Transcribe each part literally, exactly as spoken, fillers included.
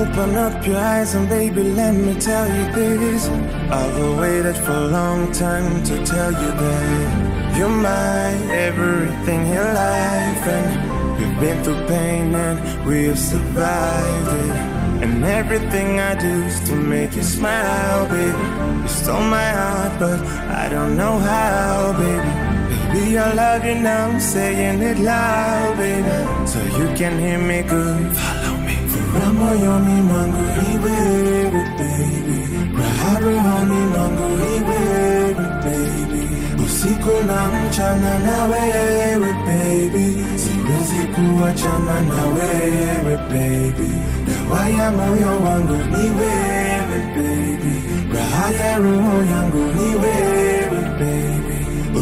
Open up your eyes and baby, let me tell you this. I've waited for a long time to tell you that you're my everything in life. And we've been through pain and we have survived it. And everything I do is to make you smile, baby. You stole my heart, but I don't know how, baby. Baby, I love you now, I'm saying it loud, baby, so you can hear me good. Follow me. Furama yoni mango iwe, baby. Raharu honi mango iwe, baby. Usiku na mchana na wewe, baby. Siwezi kuachana na wewe, baby. Dawa ya moyo wangu ni wewe, baby. Raha ya roho yangu ni wewe, baby.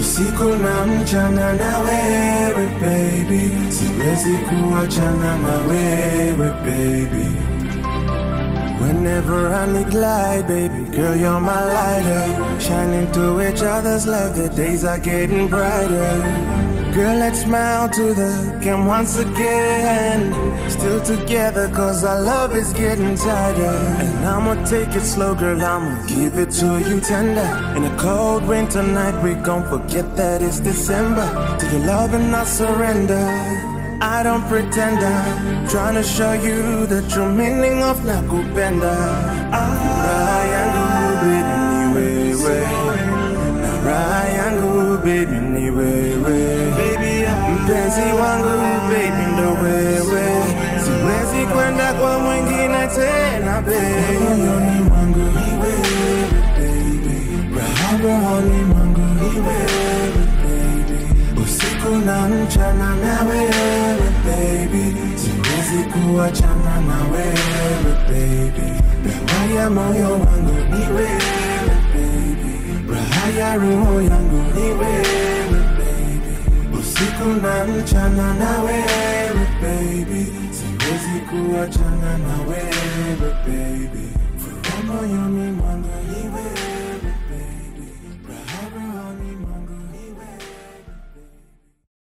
Usiku na mchana na wewe, baby. Siwezi kuachana na wewe, baby. Whenever I need light, baby, girl, you're my lighter. Shining to each other's love, the days are getting brighter. Girl, let's smile to the game once again. Still together, cause our love is getting tighter. And I'ma take it slow, girl, I'ma give it to you tender. In a cold winter night, we gon' forget that it's December. To your love and I surrender. I don't pretend, I'm trying to show you the true meaning of nakupenda. Raha yangu baby ni wewe, na raha yangu baby ni wewe. Mpenzi wangu baby ndo wewe, siwezi kwenda kwa mwingine tena baby. Moyoni mwangu ni wewe baby, rohoni mwangu ni wewe baby. Usiku na mchana na wewe, baby, siwezi kuachana na wewe, baby. Dawa ya moyo wangu ni wewe, baby. Raha ya roho yangu ni wewe, baby. Usiku na mchana na wewe, baby. Siwezi kuachana na wewe, baby. Furama moyoni mwangu ni wewe.